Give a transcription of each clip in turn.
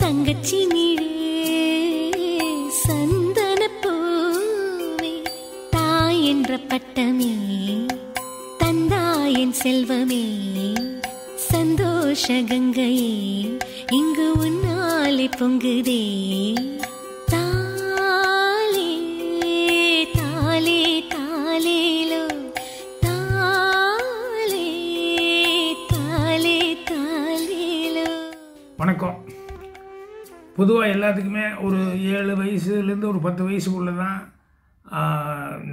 வணக்கம். பொதுவாக எல்லாத்துக்குமே ஒரு 7 வயசுலேருந்து ஒரு 10 வயசுக்குள்ளே தான்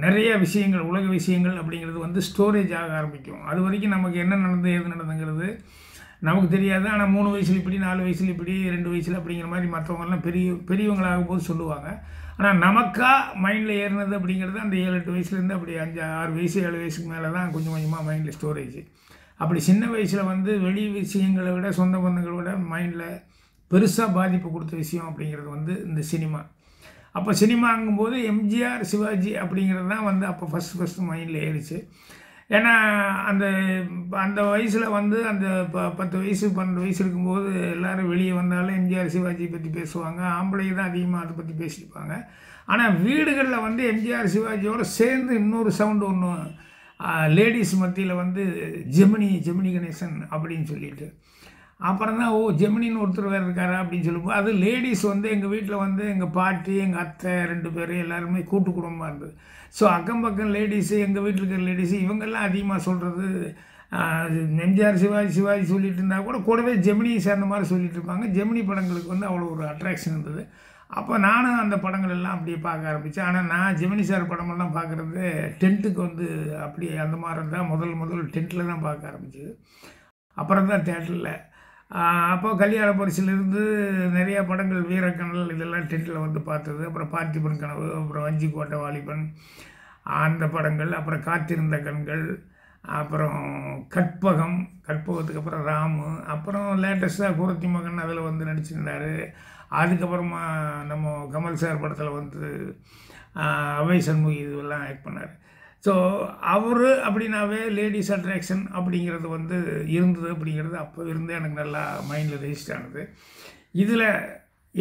நிறைய விஷயங்கள், உலக விஷயங்கள் அப்படிங்கிறது வந்து ஸ்டோரேஜ் ஆக ஆரம்பிக்கும். அது வரைக்கும் நமக்கு என்ன நடந்தது எது நடந்துங்கிறது நமக்கு தெரியாது. ஆனால் 3 வயசில் இப்படி, 4 வயசில் இப்படி, 2 வயசில் அப்படிங்கிற மாதிரி மற்றவங்கெல்லாம் பெரியவங்களாகும் போது சொல்லுவாங்க. ஆனால் நமக்கா மைண்டில் ஏறினது அப்படிங்கிறது அந்த 7-8 வயசுலேருந்து அப்படி 5-6 வயசு 7 வயசுக்கு மேலே தான் கொஞ்சம் கொஞ்சமாக மைண்டில் ஸ்டோரேஜ். அப்படி சின்ன வயசில் வந்து வெளி விஷயங்களை விட, சொந்த பந்தங்களை விட மைண்டில் பெருசாக பாதிப்பு கொடுத்த விஷயம் அப்படிங்கிறது வந்து இந்த சினிமா. அப்போ சினிமாங்கும்போது எம்ஜிஆர், சிவாஜி அப்படிங்கிறது தான் வந்து அப்போ ஃபஸ்ட்டு மைண்டில் ஏறிச்சு. ஏன்னா அந்த அந்த வயசில் வந்து அந்த 10 வயசு 12 வயசு இருக்கும்போது எல்லோரும் வெளியே வந்தாலும் எம்ஜிஆர், சிவாஜி பற்றி பேசுவாங்க. ஆம்பளைக்கு தான் அதிகமாக அதை பற்றி பேசியிருப்பாங்க. ஆனால் வீடுகளில் வந்து எம்ஜிஆர், சிவாஜியோடு சேர்ந்து இன்னொரு சவுண்டு ஒன்று லேடிஸ் மத்தியில் வந்து ஜெமினி கணேசன் அப்படின்னு சொல்லிட்டு, அப்புறம் தான் ஓ ஜெமினின்னு ஒருத்தர் வேறு இருக்காரா அப்படின்னு சொல்லும்போது, அது லேடிஸ் வந்து எங்கள் வீட்டில் வந்து எங்கள் பாட்டி, எங்கள் அத்தை 2 பேரும் எல்லாருமே கூட்டு குடும்பமாக இருந்தது. ஸோ அக்கம் பக்கம் லேடிஸு, எங்கள் வீட்டில் இருக்கிற லேடிஸு, இவங்கெல்லாம் அதிகமாக சொல்கிறது எம்ஜிஆர், சிவாஜி சொல்லிட்டு இருந்தால் கூடவே ஜெமினி சேர்ந்த மாதிரி சொல்லிட்டு இருப்பாங்க. ஜெமினி படங்களுக்கு வந்து அவ்வளோ ஒரு அட்ராக்ஷன் இருந்தது. அப்போ நானும் அந்த படங்கள் எல்லாம் அப்படியே பார்க்க ஆரம்பித்தேன். ஆனால் நான் ஜெமினி சார் படமெல்லாம் பார்க்குறது டென்ட்டுக்கு வந்து அப்படி அந்த மாதிரி தான் முதல் டென்ட்டில் தான் பார்க்க ஆரம்பிச்சது. அப்புறம் தான் தேட்டரில். அப்போ கல்யாண பரிசிலிருந்து நிறையா படங்கள், வீரக்கணல் இதெல்லாம் டென்ட்டில் வந்து பார்த்தது. அப்புறம் பார்த்திபன் கனவு, அப்புறம் வஞ்சிக்கோட்டை வாலிபன் அந்த படங்கள், அப்புறம் காத்திருந்த கண்கள், அப்புறம் கற்பகத்துக்கு அப்புறம் ராமு, அப்புறம் லேட்டஸ்ட்டாக குறத்தி மகன் அதில் வந்து நடிச்சிருந்தார். அதுக்கப்புறமா நம்ம கமல் சார் படத்தில் வந்து அவை சண்முகி இதுவெல்லாம் ஆக்ட் பண்ணார். ஸோ அவர் அப்படின்னாவே லேடிஸ் அட்ராக்ஷன் அப்படிங்கிறது வந்து இருந்தது. அப்படிங்கிறது அப்போ இருந்தே எனக்கு நல்லா மைண்டில் ரெஜிஸ்டர் ஆனது. இதில்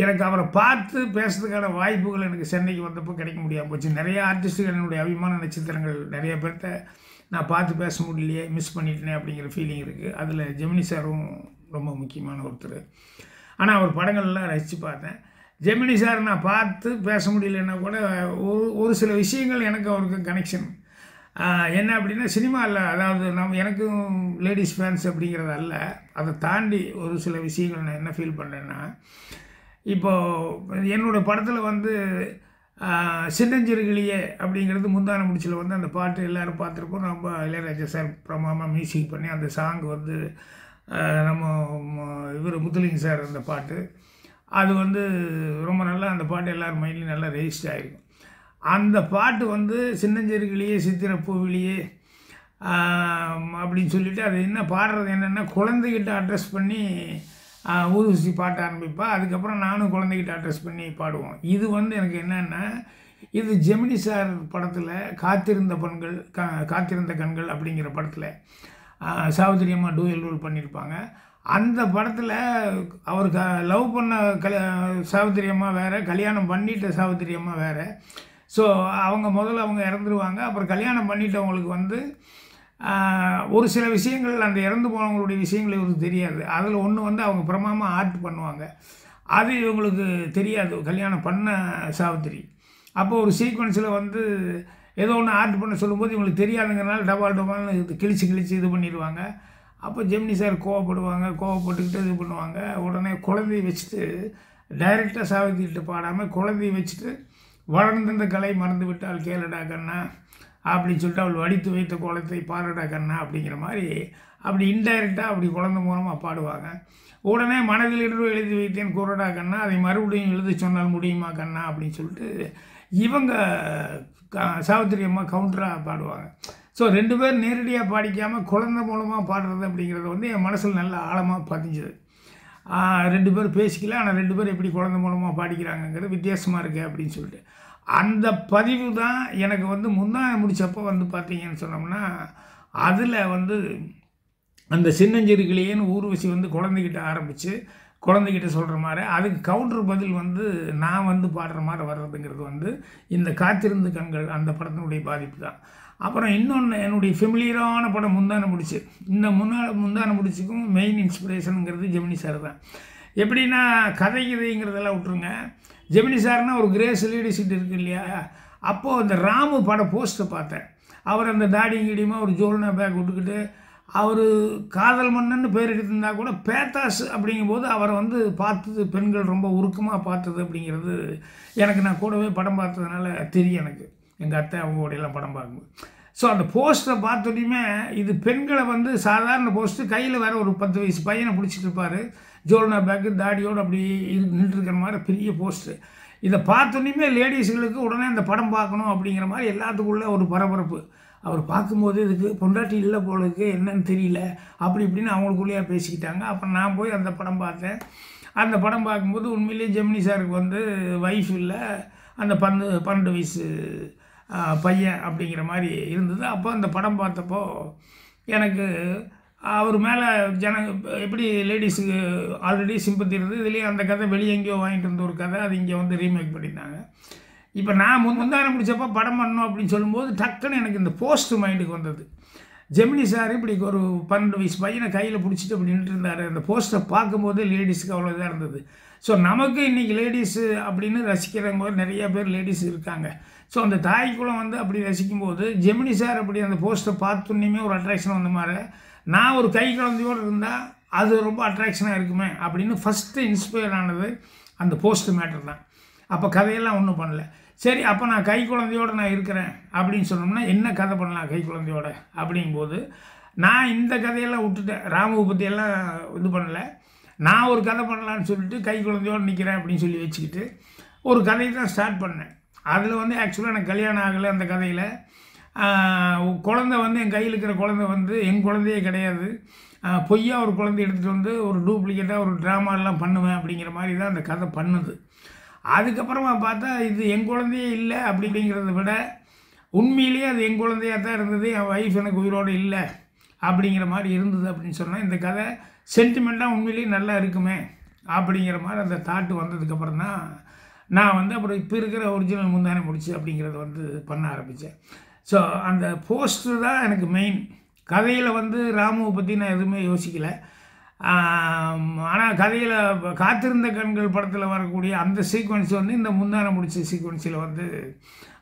எனக்கு அவரை பார்த்து பேசுறதுக்கான வாய்ப்புகள் எனக்கு சென்னைக்கு வந்தப்போ கிடைக்க முடியாமல் போச்சு. நிறையா ஆர்டிஸ்ட்டுகள், என்னுடைய அபிமான நட்சத்திரங்கள் நிறைய பேர்த்த நான் பார்த்து பேச முடியலையே, மிஸ் பண்ணிட்டேனே அப்படிங்கிற ஃபீலிங் இருக்குது. அதில் ஜெமினி சாரும் ரொம்ப முக்கியமான ஒருத்தர். ஆனால் அவர் படங்கள்லாம் ரசித்து பார்த்தேன். ஜெமினி சார் நான் பார்த்து பேச முடியலன்னா கூட ஒரு சில விஷயங்கள் எனக்கு அவருக்கு கனெக்ஷன் என்ன அப்படின்னா, சினிமாவில் அதாவது எனக்கும் லேடிஸ் ஃபேன்ஸ் அப்படிங்கிறது அல்ல, அதை தாண்டி ஒரு சில விஷயங்கள் நான் என்ன ஃபீல் பண்ணுறேன்னா, இப்போது என்னோடய படத்தில் வந்து சின்னஞ்சிறுகிளியே அப்படிங்கிறது முந்தானை முடிச்சில் வந்து அந்த பாட்டு எல்லோரும் பார்த்துருப்போம். நம்ம இளையராஜா சார் பிரமாணமாக மியூசிக் பண்ணி அந்த சாங் வந்து நம்ம இவர் முத்துலிங்க சார் அந்த பாட்டு, அது வந்து ரொம்ப நல்லா, அந்த பாட்டு எல்லோரும் மைண்ட்லேயும் நல்லா ரெஜிஸ்டர் ஆகிருக்கும். அந்த பாட்டு வந்து சின்னஞ்சிறுகிளியே சித்திரப்பூவிலேயே அப்படின்னு சொல்லிவிட்டு அது என்ன பாடுறது என்னென்னா, குழந்தைகிட்ட அட்ரஸ் பண்ணி ஊர்வசி பாட்ட ஆரம்பிப்பா. அதுக்கப்புறம் நானும் குழந்தைகிட்ட அட்ரஸ் பண்ணி பாடுவோம். இது வந்து எனக்கு என்னென்னா, இது ஜெமினி சார் படத்தில் காத்திருந்த கண்கள் அப்படிங்கிற படத்தில் சாவித்திரி அம்மா டூயல் ரோல் பண்ணியிருப்பாங்க. அந்த படத்தில் அவர் லவ் பண்ண சாவித்திரி அம்மா வேறு, கல்யாணம் பண்ணிட்ட சாவித்திரி அம்மா வேறு. ஸோ அவங்க முதல்ல இறந்துருவாங்க. அப்புறம் கல்யாணம் பண்ணிட்டவங்களுக்கு வந்து ஒரு சில விஷயங்கள், அந்த இறந்து போனவங்களுடைய விஷயங்கள் இவருக்கு தெரியாது. அதில் ஒன்று வந்து அவங்க பிரமாணமாக ஆர்ட் பண்ணுவாங்க, அது இவங்களுக்கு தெரியாது, கல்யாணம் பண்ண சாவித்திரி. அப்போது ஒரு சீக்வன்ஸில் வந்து ஏதோ ஒன்று ஆர்ட் பண்ண சொல்லும்போது இவங்களுக்கு தெரியாதுங்கிறனால டபால்னு கிழிச்சு இது பண்ணிடுவாங்க. அப்போ ஜெமினி சார் கோவப்பட்டுக்கிட்டு இது பண்ணுவாங்க. உடனே குழந்தையை வச்சுட்டு டைரெக்டாக சாவித்திரிகிட்ட பாடாமல் குழந்தையை வச்சுட்டு வளர்ந்திருந்த கலை மறந்து விட்டால் கேளடா கண்ணா அப்படின்னு சொல்லிட்டு, அவள் வடித்து வைத்த கோலத்தை பாரடா கண்ணா அப்படிங்கிற மாதிரி அப்படி இன்டைரக்டாக அப்படி குழந்தை மூலமாக பாடுவாங்க. உடனே மனதில் இருந்து எழுதி வைத்தேன் குரடா கண்ணா, அதை மறுபடியும் எழுதி சொன்னால் முடியுமா கண்ணா அப்படின்னு சொல்லிட்டு இவங்க சாவித்திரி அம்மா கவுண்டராக பாடுவாங்க. ஸோ 2 பேர் நேரடியாக பாடிக்காமல் குழந்தை மூலமாக பாடுறது அப்படிங்கிறது வந்து என் மனசில் நல்ல ஆழமாக பதிஞ்சுது. 2 பேர் பேசிக்கல, ஆனால் 2 பேர் எப்படி குழந்தை மூலமாக பாடிக்கிறாங்கங்கிறது வித்தியாசமாக இருக்குது அப்படின்னு சொல்லிட்டு அந்த பதிவு தான் எனக்கு வந்து முந்தானை முடிச்சப்போ வந்து பார்த்தீங்கன்னு சொன்னோம்னா, அதில் வந்து அந்த சின்னஞ்சிறுகிளியேன்னு ஊர்வசி வந்து குழந்தைகிட்ட ஆரம்பித்து குழந்தைகிட்ட சொல்ற மாதிரி அதுக்கு கவுண்டர் பதில் வந்து நான் வந்து பாடுற மாதிரி வர்றதுங்கிறது வந்து இந்த காத்திருந்து கண்கள் அந்த படத்தினுடைய பாதிப்பு தான். அப்புறம் இன்னொன்று என்னுடைய ஃபெமிலியரான படம் முந்தானை முடிச்சு. இந்த முந்தானை முடிச்சுக்கும் மெயின் இன்ஸ்பிரேஷனுங்கிறது ஜெமினி சார் தான். எப்படின்னா கதை கதைங்கிறதெல்லாம் விட்டுருங்க, ஜெமினி சார்னால் ஒரு கிரேஸ் லீடர்ஷிப் இருக்குது இல்லையா. அப்போது அந்த ராமு படம் போஸ்ட்டை பார்த்தேன், அவர் அந்த தாடி கிடியுமா ஒரு ஜோல்னா பேக் விட்டுக்கிட்டு அவர் காதல் மன்னன்னு பேர் எடுத்திருந்தா கூட பேத்தாஸ் அப்படிங்கும்போது அவரை வந்து பார்த்தது பெண்கள் ரொம்ப உருக்கமாக பார்த்தது அப்படிங்கிறது எனக்கு, நான் கூடவே படம் பார்த்ததுனால தெரியும் எனக்கு, எங்கள் அத்தை அவங்களுடையெல்லாம் படம் பார்க்கும்போது. ஸோ அந்த போஸ்ட்டை பார்த்தோடையுமே இது பெண்களை வந்து சாதாரண போஸ்ட்டு கையில் வேறு ஒரு 10 வயசு பையனை பிடிச்சிட்டு இருப்பார், ஜோல்னா பேக்கு தாடியோடு அப்படி நின்றுருக்கிற மாதிரி பெரிய போஸ்ட்டு. இதை பார்த்தோன்னுமே லேடிஸுகளுக்கு உடனே இந்த படம் பார்க்கணும் அப்படிங்கிற மாதிரி எல்லாத்துக்குள்ளே ஒரு பரபரப்பு. அவர் பார்க்கும்போது இதுக்கு பொண்டாட்டி இல்லை போலுக்கு என்னன்னு தெரியல அப்படி இப்படின்னு அவங்களுக்குள்ளேயே பேசிக்கிட்டாங்க. அப்புறம் நான் போய் அந்த படம் பார்த்தேன். அந்த படம் பார்க்கும்போது உண்மையிலேயே ஜெமினி சாருக்கு வந்து வைஃப் இல்லை, அந்த 12 வயசு பையன் அப்படிங்கிற மாதிரி இருந்தது. அப்போ அந்த படம் பார்த்தப்போ எனக்கு அவர் மேலே எப்படி லேடிஸுக்கு ஆல்ரெடி சிம்பத்தி இருந்தது, இதுலேயே அந்த கதை வெளியே எங்கேயோ வாங்கிட்டு இருந்த ஒரு கதை அது இங்கே வந்து ரீமேக் பண்ணிட்டாங்க. இப்போ நான் முந்தானை முடிச்சப்போ படம் பண்ணணும் அப்படின்னு சொல்லும்போது டக்குன்னு எனக்கு இந்த போஸ்ட் மைண்டுக்கு வந்தது. ஜெமினி சார் இப்படி ஒரு 12 வயசு பையனை கையில் பிடிச்சிட்டு அப்படி நின்றுருந்தார், அந்த போஸ்ட்டை பார்க்கும்போது லேடிஸுக்கு அவ்வளோதான் இருந்தது. ஸோ நமக்கு இன்றைக்கி லேடிஸு அப்படின்னு ரசிக்கிறவங்க நிறையா பேர் லேடிஸ் இருக்காங்க. ஸோ அந்த தாய்க்குளம் வந்து அப்படி ரசிக்கும்போது ஜெமினி சார் அப்படி அந்த போஸ்ட்டை பார்த்துன்னே ஒரு அட்ராக்ஷன் வந்த மாதிரி நான் ஒரு கை குழந்தையோடு இருந்தால் அது ரொம்ப அட்ராக்ஷனாக இருக்குமே அப்படின்னு ஃபஸ்ட்டு இன்ஸ்பயர் ஆனது அந்த போஸ்ட் மேட்டர் தான். அப்போ கதையெல்லாம் ஒன்றும் பண்ணல. சரி, அப்போ நான் கை குழந்தையோடு நான் இருக்கிறேன் அப்படின்னு சொன்னோம்னா என்ன கதை பண்ணலாம் கை குழந்தையோட அப்படிங்கும்போது நான் இந்த கதையெல்லாம் விட்டுட்டேன், ராமுவை பற்றியெல்லாம் இது பண்ணலை. நான் ஒரு கதை பண்ணலான்னு சொல்லிட்டு கை குழந்தையோடு நிற்கிறேன் அப்படின்னு சொல்லி வச்சுக்கிட்டு ஒரு கதையை தான் ஸ்டார்ட் பண்ணேன். அதில் வந்து ஆக்சுவலாக எனக்கு கல்யாணம் ஆகலை. அந்த கதையில் குழந்தை வந்து என் கையில் இருக்கிற குழந்தை வந்து என் குழந்தையே கிடையாது, பொய்யா ஒரு குழந்தை எடுத்துகிட்டு வந்து ஒரு டூப்ளிகேட்டாக ஒரு ட்ராமாலாம் பண்ணுவேன் அப்படிங்கிற மாதிரி தான் அந்த கதை பண்ணுது. அதுக்கப்புறமா பார்த்தா இது என் குழந்தையே இல்லை அப்படிங்கிறத விட உண்மையிலேயே அது என் குழந்தையாக தான் இருந்தது, என் வைஃப் எனக்கு உயிரோடு இல்லை அப்படிங்கிற மாதிரி இருந்தது அப்படின்னு சொன்னால் இந்த கதை சென்டிமெண்ட்டாக உண்மையிலேயே நல்லா இருக்குமே அப்படிங்கிற மாதிரி அந்த தாட்டு வந்ததுக்கப்புறம் தான் நான் வந்து அப்புறம் இப்போ இருக்கிற ஒரிஜினல் முந்தானை முடிச்சு அப்படிங்கிறத வந்து பண்ண ஆரம்பித்தேன். ஸோ அந்த போஸ்டர் தான் எனக்கு மெயின். கதையில் வந்து ராமுவை பற்றி நான் எதுவுமே யோசிக்கலை. ஆனால் கதையில் காத்திருந்த கண்கள் படத்தில் வரக்கூடிய அந்த சீக்வன்ஸ் வந்து இந்த முந்தானை முடிச்ச சீக்வன்ஸில் வந்து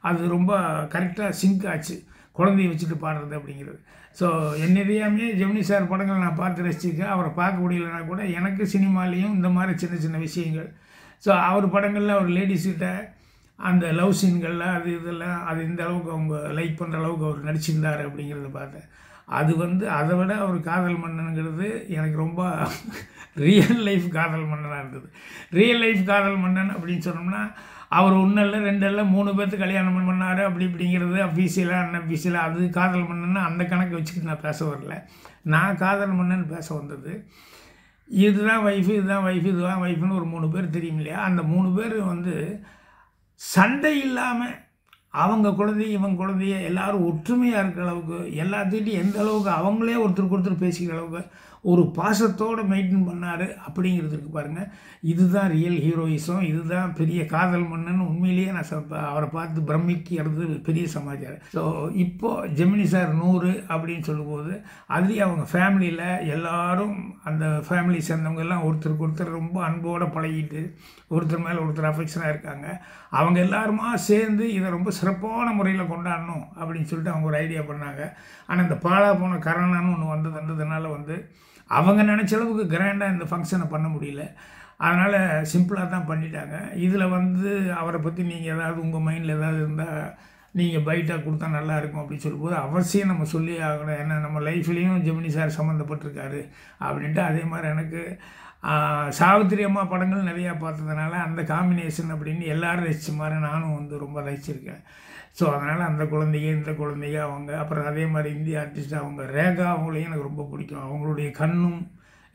அது ரொம்ப கரெக்டாக சிங்க் ஆச்சு, குழந்தையை வச்சுட்டு பாடுறது அப்படிங்கிறது. ஸோ என்னதையாமே ஜெமினி சார் படங்கள் நான் பார்த்து ரசிச்சிருக்கேன். அவரை பார்க்க முடியலன்னா கூட எனக்கு சினிமாலேயும் இந்த மாதிரி சின்ன சின்ன விஷயங்கள், ஸோ அவர் படங்களில் அவர் லேடிஸ்கிட்ட அந்த லவ் சீன்கள்லாம் அது இதெல்லாம் அது இந்த அளவுக்கு அவங்க லைக் பண்ணுற அளவுக்கு அவர் நடிச்சிருந்தார் அப்படிங்கிறத பார்த்தேன். அது வந்து அதை விட அவர் காதல் மன்னனுங்கிறது எனக்கு ரொம்ப ரியல் லைஃப் காதல் மன்னனாக இருந்தது. ரியல் லைஃப் காதல் மன்னன் அப்படின்னு சொன்னோம்னா அவர் 1 அல்ல 2 அல்ல 3 பேர்த்து கல்யாணம் பண்ணார் அப்படி இப்படிங்கிறது அஃபீஷியலாக அன்அஃபீஷியலாக அது காதல் மன்னன்னு அந்த கணக்கு வச்சுக்கிட்டு நான் பேச வரல, நான் காதல் மன்னன் பேச வந்தது. இதுதான் வைஃபு, இதுதான் வைஃபு, இதுதான் வைஃபுன்னு ஒரு 3 பேர் தெரியும் இல்லையா. அந்த 3 பேர் வந்து சண்டை இல்லாமல் அவங்க குழந்தைய இவங்க குழந்தைய எல்லோரும் ஒற்றுமையாக இருக்கிற அளவுக்கு எல்லாத்திட்டையும் எந்த அளவுக்கு அவங்களே ஒருத்தருக்கு ஒருத்தர் பேசிக்கிற அளவுக்கு ஒரு பாசத்தோடு மெயின்டைன் பண்ணார் அப்படிங்கிறதுக்கு பாருங்கள். இதுதான் ரியல் ஹீரோயிசம், இதுதான் பெரிய காதல் மன்னன்னு உண்மையிலேயே நான் அவரை பார்த்து பிரமிக்கிறது பெரிய சமாச்சாரம். ஸோ இப்போது ஜெமினி சார் 100 அப்படின்னு சொல்லும்போது அதுலேயும் அவங்க ஃபேமிலியில் எல்லோரும் அந்த ஃபேமிலி சேர்ந்தவங்க எல்லாம் ஒருத்தருக்கு ஒருத்தர் ரொம்ப அன்போடு பழகிட்டு ஒருத்தர் மேலே ஒருத்தர் அஃபெக்ஷனாக இருக்காங்க. அவங்க எல்லாருமா சேர்ந்து இதை ரொம்ப சிறப்பான முறையில் கொண்டாடணும் அப்படின்னு சொல்லிட்டு அவங்க ஒரு ஐடியா பண்ணாங்க. ஆனால் இந்த பாலா போன கரோனான்னு ஒன்று வந்ததுனால வந்து அவங்க நினச்ச அளவுக்கு கிராண்டாக இந்த ஃபங்க்ஷனை பண்ண முடியல, அதனால் சிம்பிளாக தான் பண்ணிட்டாங்க. இதில் வந்து அவரை பற்றி நீங்கள் ஏதாவது உங்கள் மைண்டில் ஏதாவது இருந்தால் நீங்கள் பைட்டாக கொடுத்தா நல்லாயிருக்கும் அப்படின்னு சொல்லும்போது அவசியம் நம்ம சொல்லி ஆகணும், ஏன்னா நம்ம லைஃப்லேயும் ஜெமினி சார் சம்மந்தப்பட்டிருக்காரு அப்படின்ட்டு. அதே மாதிரி எனக்கு சாவித்திரி அம்மா படங்கள் நிறையா பார்த்ததுனால அந்த காம்பினேஷன் அப்படின்னு எல்லோரும் ரசித்த மாதிரி நானும் வந்து ரொம்ப ரசிச்சிருக்கேன். ஸோ அதனால் அந்த குழந்தைங்க இந்த குழந்தைங்க அவங்க அப்புறம் அதே மாதிரி இந்திய ஆர்டிஸ்ட் அவங்க ரேகா அவங்களையும் எனக்கு ரொம்ப பிடிக்கும். அவங்களுடைய கண்ணும்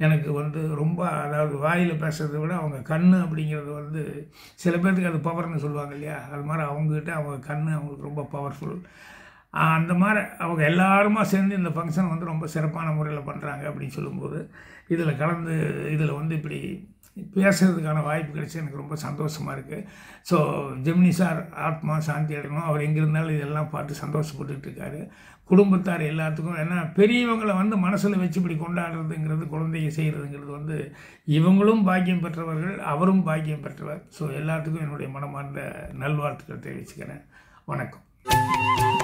எனக்கு வந்து ரொம்ப, அதாவது வாயில் பேசுகிறத விட அவங்க கண் அப்படிங்கிறது வந்து சில பேர்த்துக்கு அது பவர்னு சொல்லுவாங்க இல்லையா, அது மாதிரி அவங்கக்கிட்ட அவங்க கண் அவங்களுக்கு ரொம்ப பவர்ஃபுல். அந்த மாதிரி அவங்க எல்லாருமா சேர்ந்து இந்த ஃபங்க்ஷன் வந்து ரொம்ப சிறப்பான முறையில் பண்ணுறாங்க அப்படின்னு சொல்லும்போது இதில் கலந்து இதில் வந்து இப்படி பேசுறதுக்கான வாய்ப்பு கிடைச்சி எனக்கு ரொம்ப சந்தோஷமாக இருக்குது. ஸோ ஜெமினி சார் ஆத்மா சாந்தி அடையணும். அவர் எங்கே இருந்தாலும் இதெல்லாம் பார்த்து சந்தோஷப்பட்டுக்கிட்டு இருக்காரு. குடும்பத்தார் எல்லாத்துக்கும், ஏன்னா பெரியவங்களை வந்து மனசில் வச்சு இப்படி கொண்டாடுறதுங்கிறது, குழந்தைய செய்கிறதுங்கிறது வந்து இவங்களும் பாக்கியம் பெற்றவர்கள், அவரும் பாக்கியம் பெற்றவர். ஸோ எல்லாத்துக்கும் என்னுடைய மனமார்ந்த நல்வாழ்த்துக்கள் தெரிவிச்சுக்கிறேன். வணக்கம்.